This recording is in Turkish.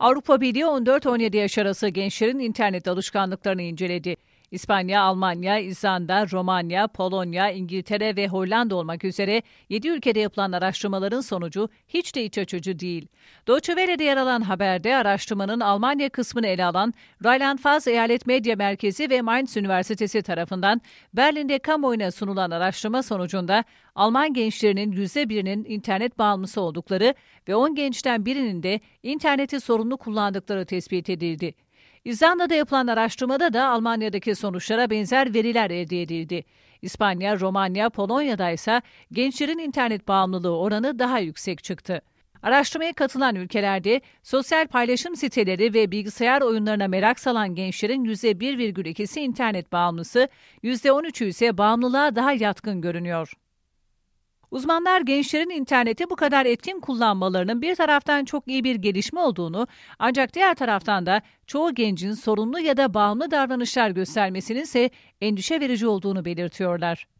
Avrupa Birliği 14-17 yaş arası gençlerin internet alışkanlıklarını inceledi. İspanya, Almanya, İzlanda, Romanya, Polonya, İngiltere ve Hollanda olmak üzere 7 ülkede yapılan araştırmaların sonucu hiç de iç açıcı değil. Deutsche Welle'de yer alan haberde araştırmanın Almanya kısmını ele alan Rheinland-Pfalz Eyalet Medya Merkezi ve Mainz Üniversitesi tarafından Berlin'de kamuoyuna sunulan araştırma sonucunda Alman gençlerinin %1'inin internet bağımlısı oldukları ve 10 gençten birinin de interneti sorumlu kullandıkları tespit edildi. İzlanda'da yapılan araştırmada da Almanya'daki sonuçlara benzer veriler elde edildi. İspanya, Romanya, Polonya'da ise gençlerin internet bağımlılığı oranı daha yüksek çıktı. Araştırmaya katılan ülkelerde sosyal paylaşım siteleri ve bilgisayar oyunlarına merak salan gençlerin %1,2'si internet bağımlısı, %13'ü ise bağımlılığa daha yatkın görünüyor. Uzmanlar gençlerin interneti bu kadar etkin kullanmalarının bir taraftan çok iyi bir gelişme olduğunu, ancak diğer taraftan da çoğu gencin sorunlu ya da bağımlı davranışlar göstermesinin ise endişe verici olduğunu belirtiyorlar.